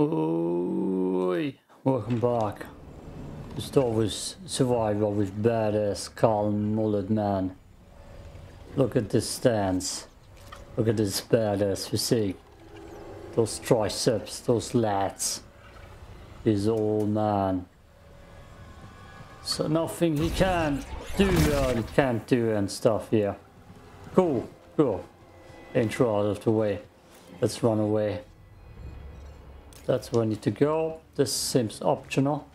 Oi. Welcome back. The story was survival with badass calm mullet man. Look at this stance. Look at this badass physique. Those triceps, those lats. He's old man. So nothing he can do and can't do and stuff here. Cool, cool. Intro out of the way. Let's run away. That's where I need to go. This seems optional.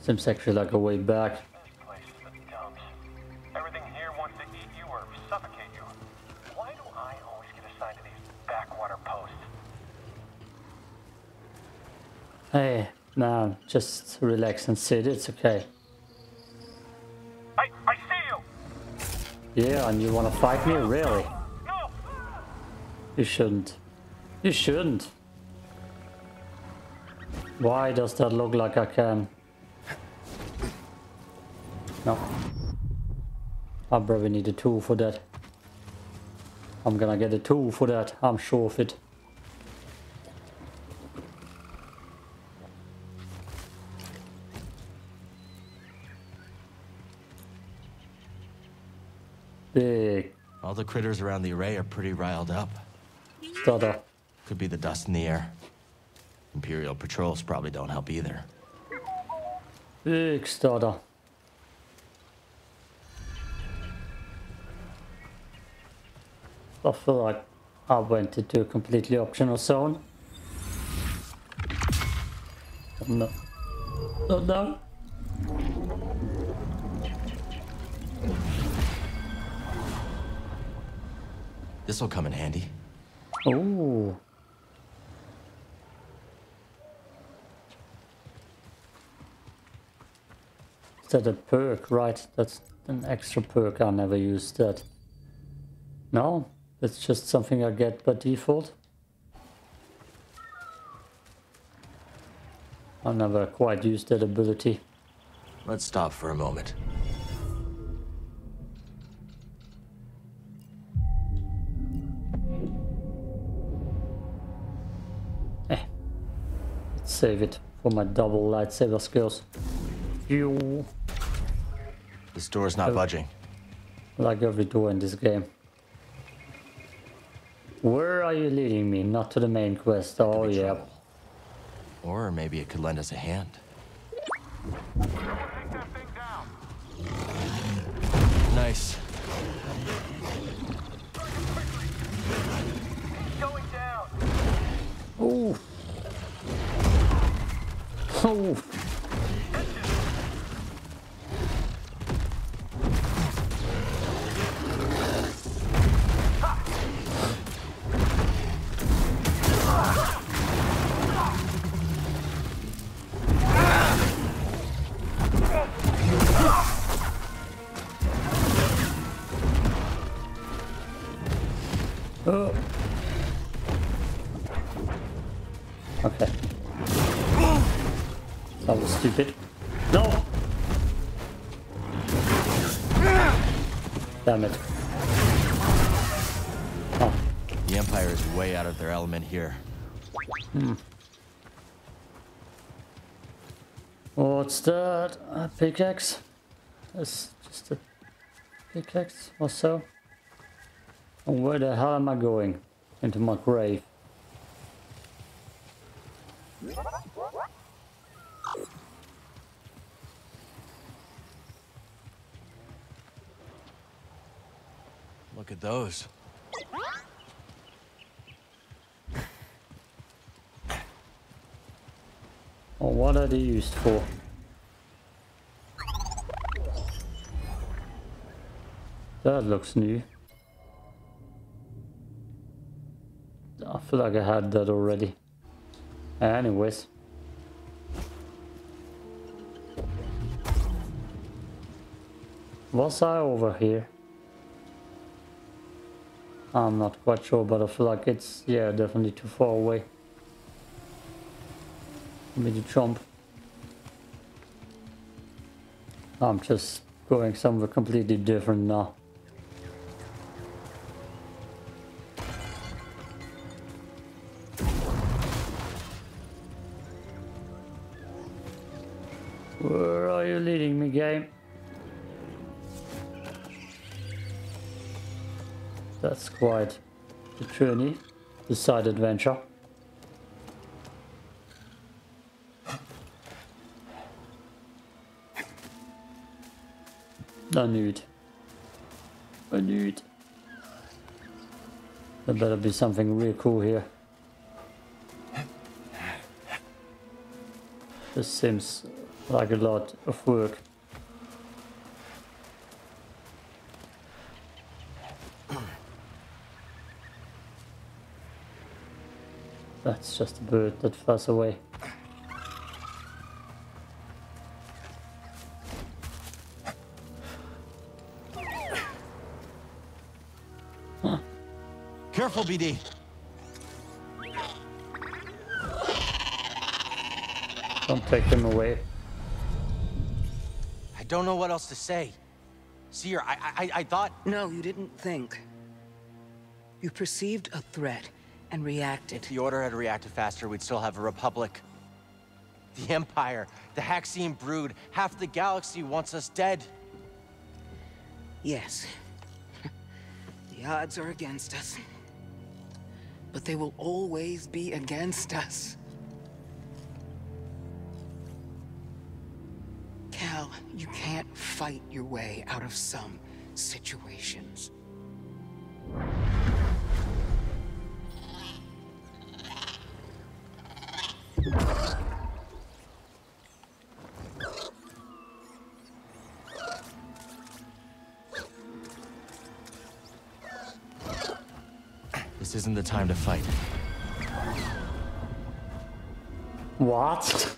Seems actually like a way back. Everything here wants to eat you or suffocate you. Why do I always get assigned to these backwater posts? Hey, man, just relax and sit. It's okay. I see you. Yeah, and you want to fight me? Really? No. You shouldn't. You shouldn't. Why does that look like I can? No. I probably need a tool for that. I'm gonna get a tool for that. I'm sure of it. Big. All the critters around the array are pretty riled up. Stutter. Could be the dust in the air. Imperial patrols probably don't help either. Big stutter. I feel like I went into a completely optional zone. No. No, no. This will come in handy. Oh. Is that a perk? Right, that's an extra perk. I never used that. No? It's just something I get by default. I never quite used that ability. Let's stop for a moment. Let's save it for my double lightsaber skills. Yo. This door's not budging. Like every door in this game. Where are you leading me? Not to the main quest. Oh, yeah. Trouble. Or maybe it could lend us a hand. Take that thing down. Nice. Going down. Oh. Oh. Okay. That was stupid. No! Damn it. Oh. The Empire is way out of their element here. Hmm. What's that? A pickaxe? That's just a pickaxe or so. And where the hell am I going? Into my grave. Look at those. Well, what are they used for? That looks new. I feel like I had that already. Anyways. Was I over here? I'm not quite sure, but I feel like it's, yeah, definitely too far away for me to jump. I'm just going somewhere completely different now. Where are you leading me, game? That's quite the journey, the side adventure. I knew it. I knew it. There better be something real cool here. This seems like a lot of work. That's just a bird that flies away. Careful, BD. Don't take him away. I don't know what else to say. Seer, I thought... No, you didn't think. You perceived a threat and reacted. If the Order had reacted faster, we'd still have a Republic. The Empire, the Haxeen brood, half the galaxy wants us dead. Yes. The odds are against us. But they will always be against us. Cal, you can't fight your way out of some situations. This isn't the time to fight. What?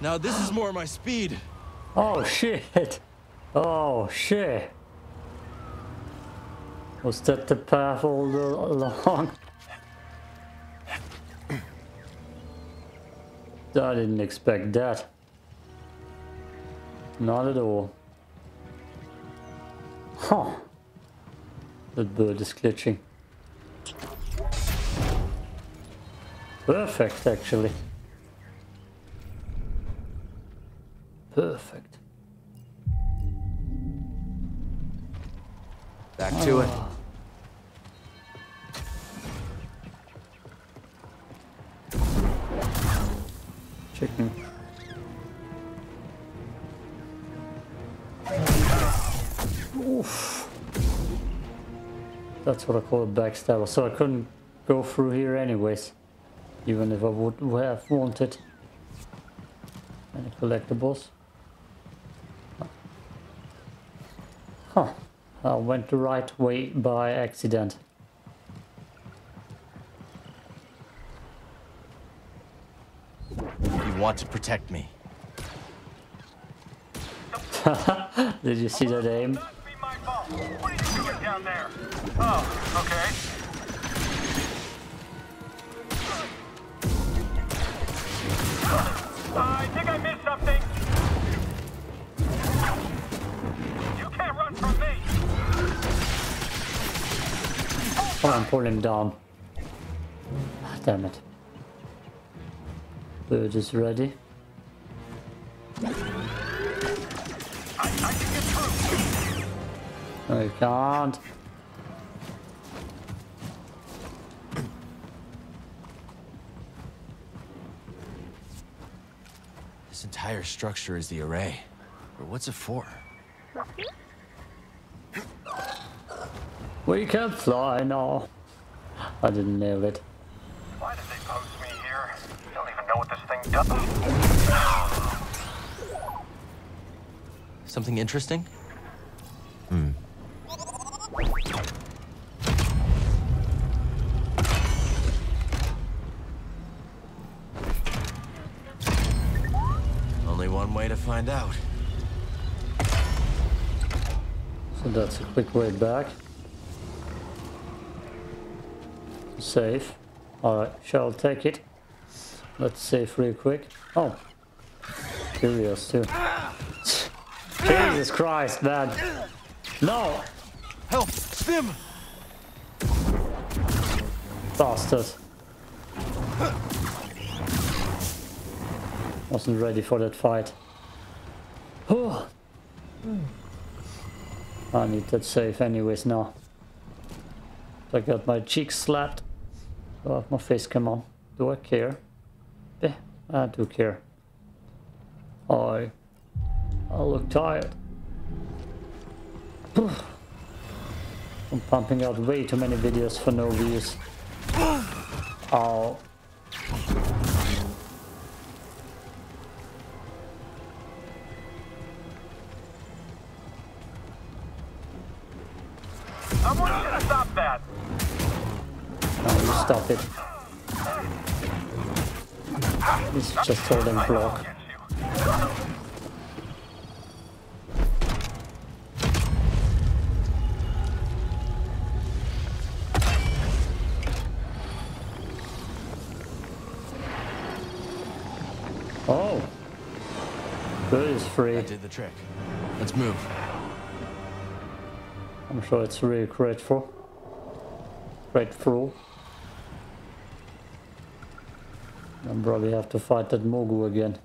Now this is more my speed. Oh shit. Oh shit. Was that the path all along? I didn't expect that. Not at all. Huh. That bird is glitching. Perfect, actually. Perfect. Back to it. Chicken. Oof. That's what I call a backstabber. So I couldn't go through here anyways, even if I would have wanted. Any collectibles? Huh. I went the right way by accident. You want to protect me. Did you see that aim? What did you get down there? Oh, okay. I think I missed something. You can't run from me. Come on, pull him down. Ah, damn it. Bird is ready. I can get through. No, you can't. This entire structure is the array. But what's it for? We can fly now. I didn't nail it. Why did they post me here? I don't even know what this thing does. Something interesting? Hmm. Only one way to find out. So that's a quick way back. Save. Alright, shall take it. Let's save real quick. Oh. Curious too. Jesus Christ, man. No! Help! Stim! bastard. Wasn't ready for that fight. Oh. I need that save anyways now. I got my cheeks slapped. Oh, my face came on. Do I care? Yeah, I do care. I look tired. I'm pumping out way too many videos for no views. Ow. I'm not gonna stop that. Oh, you stop it. It's just holding block. Oh, good is free. I did the trick. Let's move. I'm sure it's really grateful. Grateful. I'll probably have to fight that Mogu again.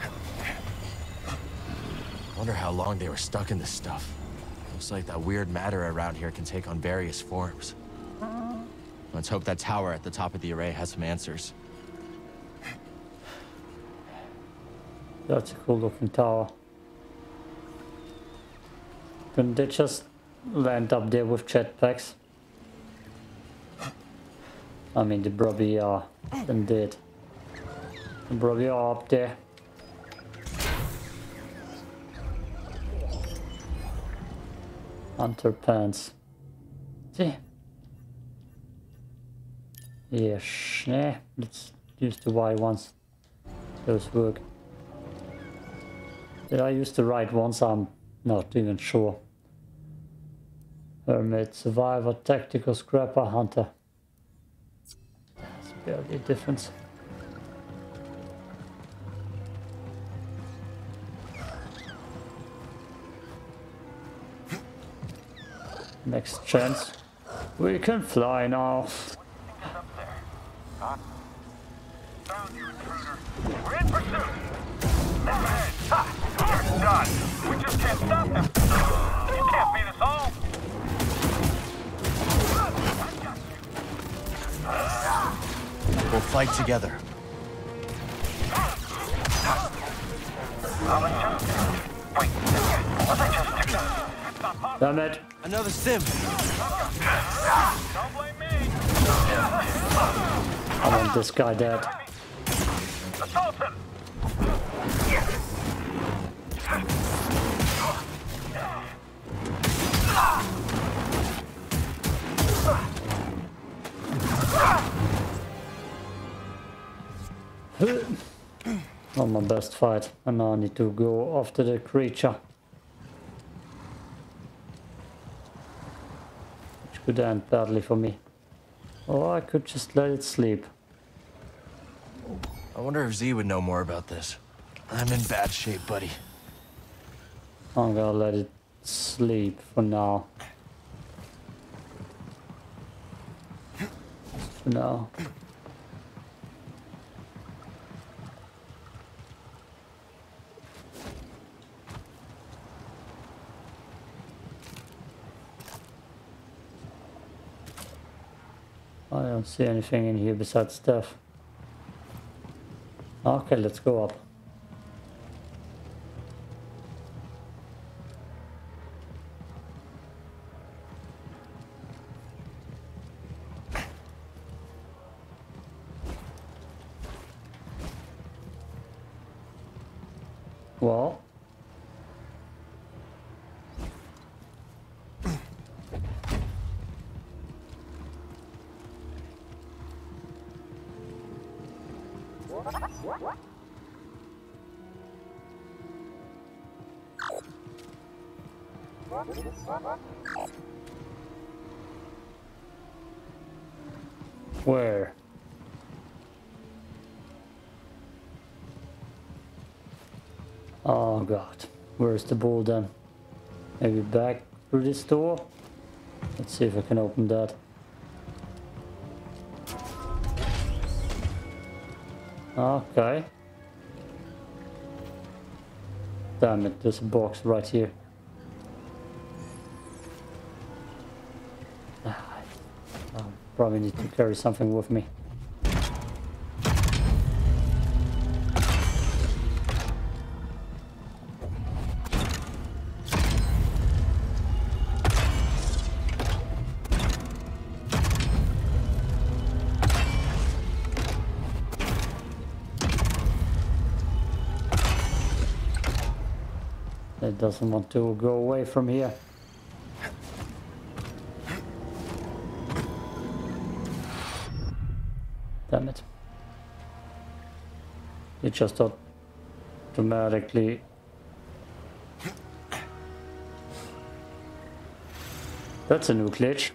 I wonder how long they were stuck in this stuff. Looks like that weird matter around here can take on various forms. Let's hope that tower at the top of the array has some answers. That's a cool looking tower. Couldn't they just land up there with jetpacks? I mean, they probably are. Indeed. They probably are up there. Hunter pants. See? Yeah, yeah, let's use the Y ones. Those work. Did I use the right ones? I'm not even sure. Hermit, survivor, tactical, scrapper, hunter. That's barely a difference. Next chance. We can fly now. Found you, intruder. We're in pursuit. Now ahead. We're done. We just can't stop them. You can't beat us all. I got you. We'll fight together. Wait. What did I just do? Damn it. Another sim. Don't blame me. I want this guy dead. Not my best fight, and now I need to go after the creature. Which could end badly for me. Or I could just let it sleep. I wonder if Z would know more about this. I'm in bad shape, buddy. I'm gonna let it sleep for now. For now. I don't see anything in here besides stuff. Okay, let's go up. Well. Where? Oh god, where's the ball then? Maybe back through this door. Let's see if I can open that. Okay. Damn it, there's a box right here. Probably need to carry something with me. It doesn't want to go away from here. Damn it. It just automatically... That's a new glitch.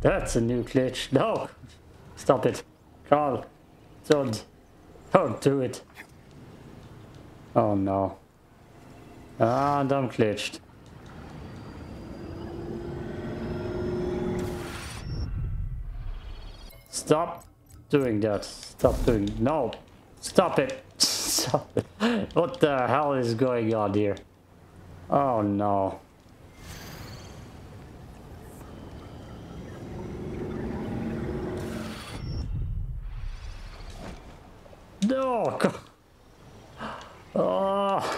That's a new glitch. No! Stop it. Carl. Don't do it. Oh no. And I'm glitched. Stop doing that. Stop doing... No! Stop it! Stop it! What the hell is going on here? Oh no. No! Oh.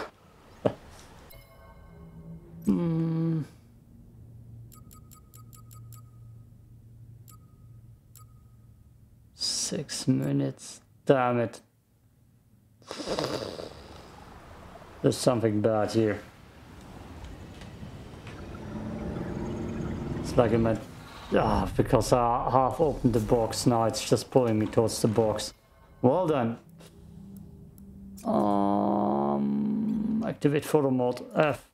Mm. Six minutes. Damn it. There's something bad here. It's like I'm at... Ah, because I half opened the box now. It's just pulling me towards the box. Well done. Activate photo mode F.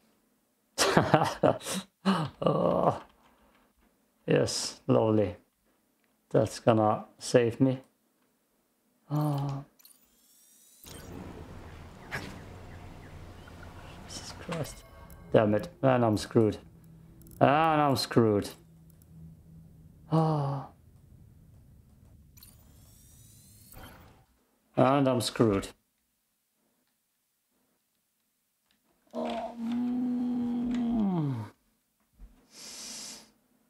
Oh. Yes, lovely. That's gonna save me. Oh. Jesus Christ. Damn it. And I'm screwed. And I'm screwed. Oh. And I'm screwed.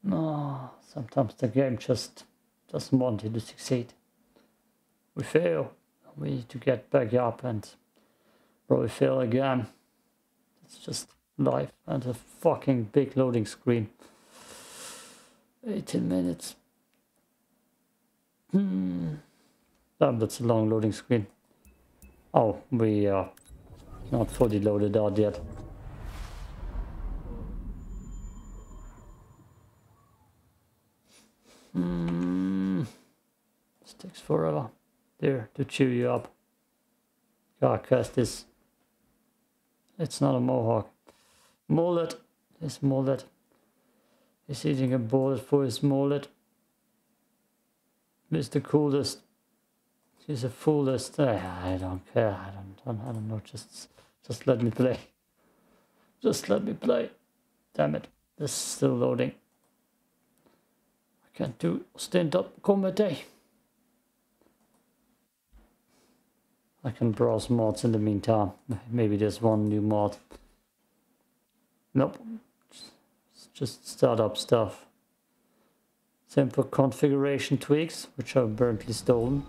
No, sometimes the game just doesn't want you to succeed. We fail. We need to get back up and probably fail again. It's just life and a fucking big loading screen. 18 minutes. Damn, that's a long loading screen. Oh, we are not fully loaded out yet. This takes forever. There, to chew you up. Cal Kestis. It's not a mohawk. Mullet. His mullet. He's eating a bullet for his mullet. He's the coolest. He's a foolest. I don't care. I don't know. Just let me play. Just let me play. Damn it. This is still loading. I can't do stand-up comedy. I can browse mods in the meantime. Maybe there's one new mod. Nope. It's just startup stuff. Same for configuration tweaks, which are apparently stolen.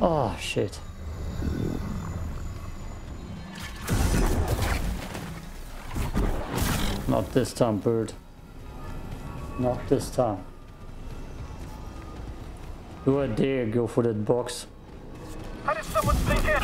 Oh shit. Not this time, bird. Not this time. Do I dare go for that box? How did someone sneak in?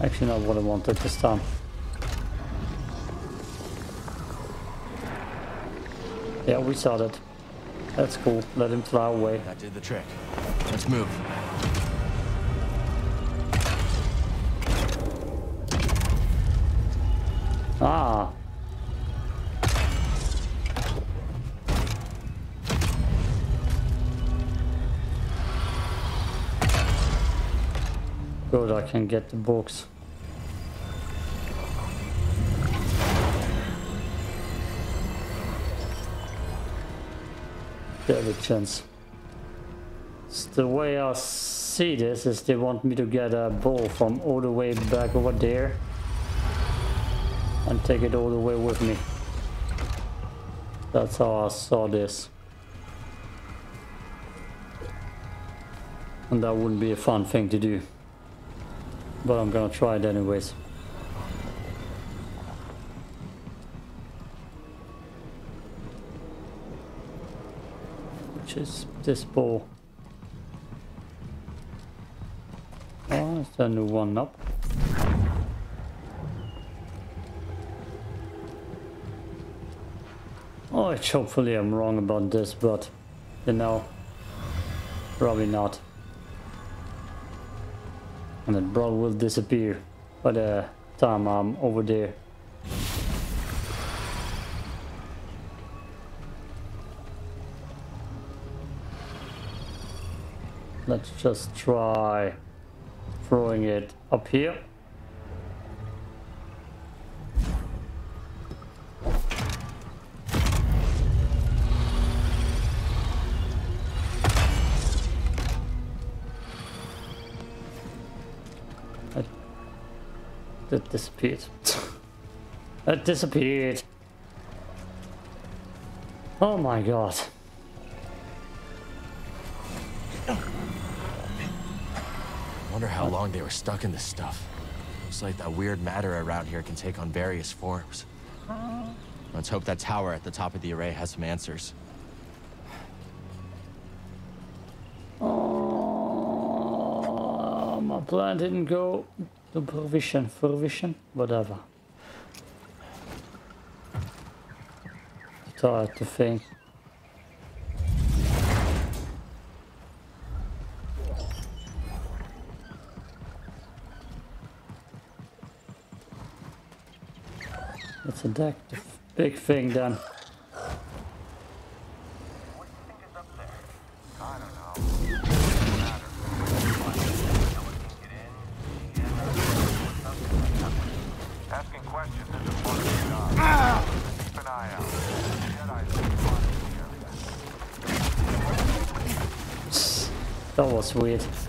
Actually not what I wanted this time. Yeah, we saw that. That's cool. Let him fly away. That did the trick. Let's move. Good, I can get the books. Diligence. The way I see this is they want me to get a ball from all the way back over there and take it all the way with me. That's how I saw this. And that wouldn't be a fun thing to do. But I'm gonna try it anyways. Which is this ball. Oh, let's turn the one up. Oh, hopefully I'm wrong about this, but you know, probably not. And that ball will disappear by the time I'm over there. Let's just try throwing it up here. It disappeared. It disappeared. Oh my god. Wonder how long they were stuck in this stuff. Looks like that weird matter around here can take on various forms. Let's hope that tower at the top of the array has some answers. Oh, my plan didn't go. The provision, whatever. Tired to think. Let's attack the big thing then. That was weird. Give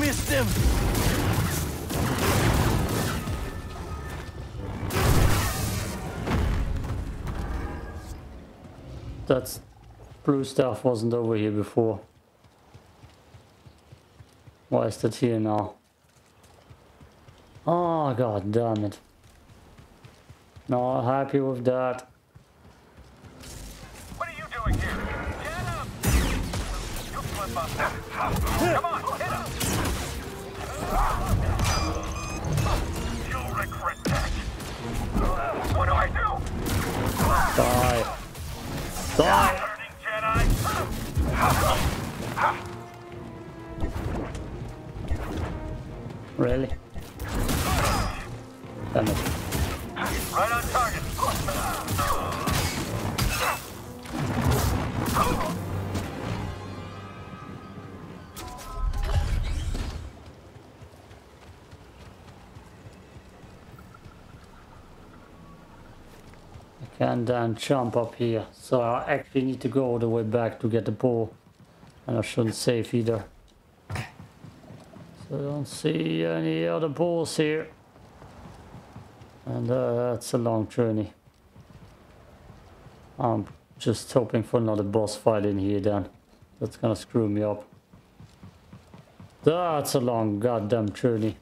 me a stim. That blue stuff wasn't over here before. Why is that here now? Oh god damn it. Not happy with that. Come on, hit up! You'll regret that. What do I do? Die. Die! Learning Jedi. Really? Damn it. Right on target. And then jump up here, so I actually need to go all the way back to get the ball, and I shouldn't save either. So I don't see any other balls here, and that's a long journey. I'm just hoping for another boss fight in here then, that's gonna screw me up. That's a long goddamn journey.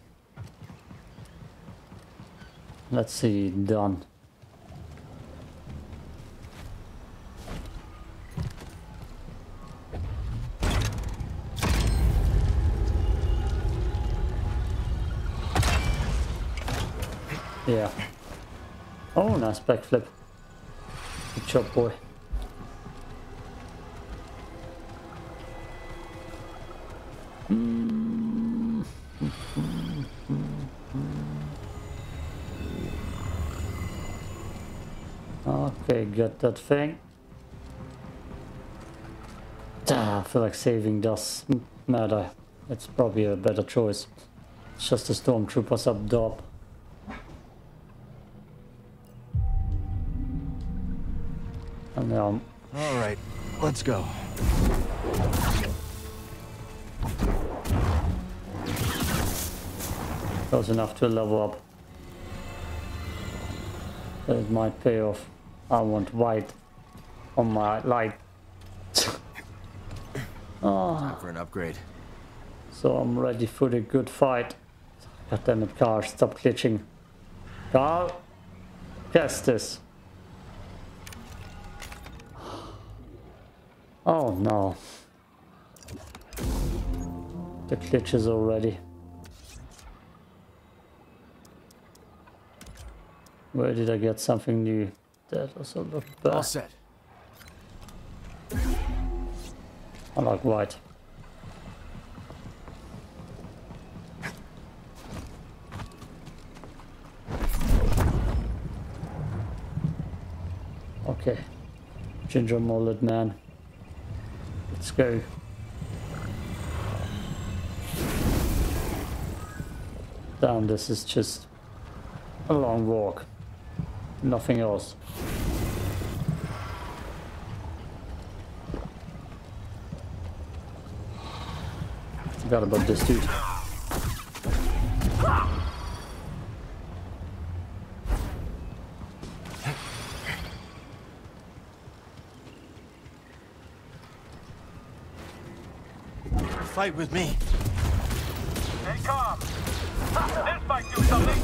Let's see, done. Yeah. Oh, nice backflip. Good job, boy. Okay, got that thing. I feel like saving does matter. It's probably a better choice. It's just the stormtroopers up top. And now... Alright, let's go. Close enough to level up. But it might pay off. I want white on my light. Oh. Time for an upgrade. So I'm ready for the good fight. God damn it, Carl, stop glitching. Carl Kestis. Oh no. The glitch is already. Where did I get something new? That also looked bad. All set. I like white. Okay. Ginger mullet man. Let's go. Damn, this is just a long walk. Nothing else. Forgot about this dude. Fight with me. Hey, calm. This might do something.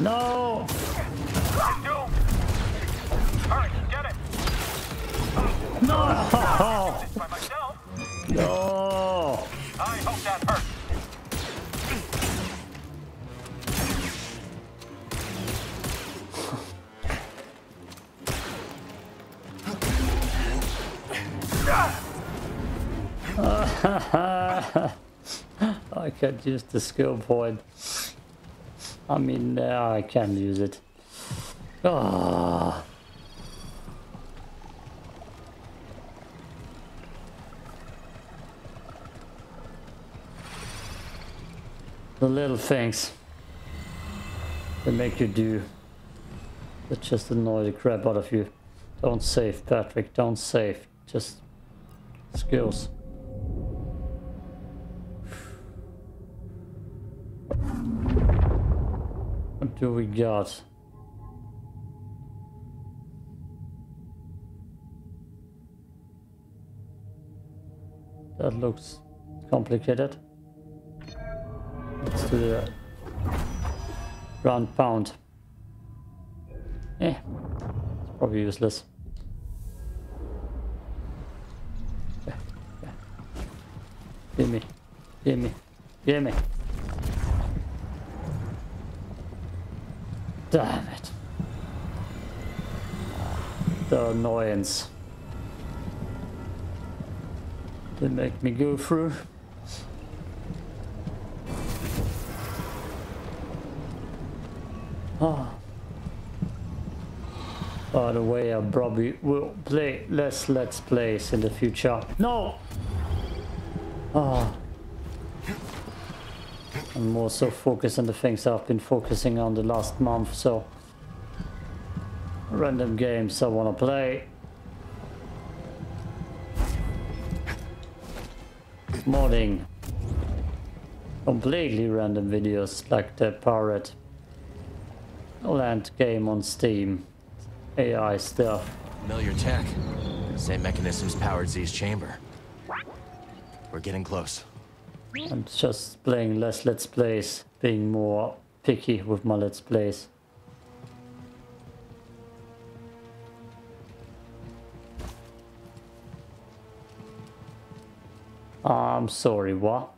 No! Alright, get it! No! No! I hope that hurt. I can't use the skill point. I mean, I can use it. Ah. The little things they make you do that just annoy the crap out of you. Don't save, Patrick. Don't save. Just skills. What do we got? That looks complicated. Let's do the ground pound. Eh, it's probably useless. Yeah, yeah. Gimme, gimme, gimme. Damn it. The annoyance. They make me go through. Oh. By the way, I probably will play less Let's Plays in the future. No! Oh. I'm more so focused on the things I've been focusing on the last month, so random games I want to play. Modding. Completely random videos like the pirate land game on Steam. AI stuff. Familiar tech. Same mechanisms powered Z's chamber. We're getting close. I'm just playing less Let's Plays, being more picky with my Let's Plays. I'm sorry, what?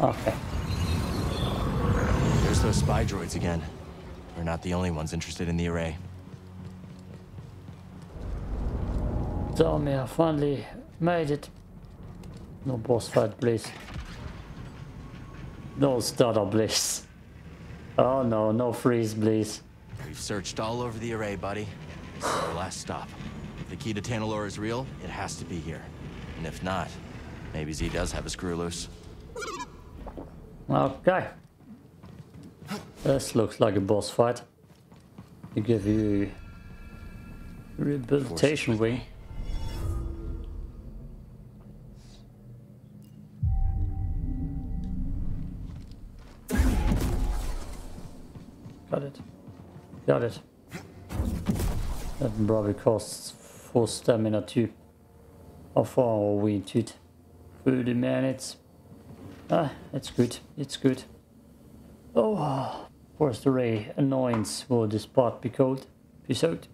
Okay. Those spy droids again. We're not the only ones interested in the array. Tell me I finally made it. No boss fight, please. No startup, please. Oh no, no freeze, please. We've searched all over the array, buddy. This is our last stop. If the key to Tanalorr is real, it has to be here. And if not, maybe Z does have a screw loose. Okay. This looks like a boss fight. They give you rehabilitation wing. Got it. Got it. That probably costs 4 stamina too. How far are we, dude? 30 minutes. Ah, it's good. It's good. Oh, forest array annoyance. Will this part be called? Peace out.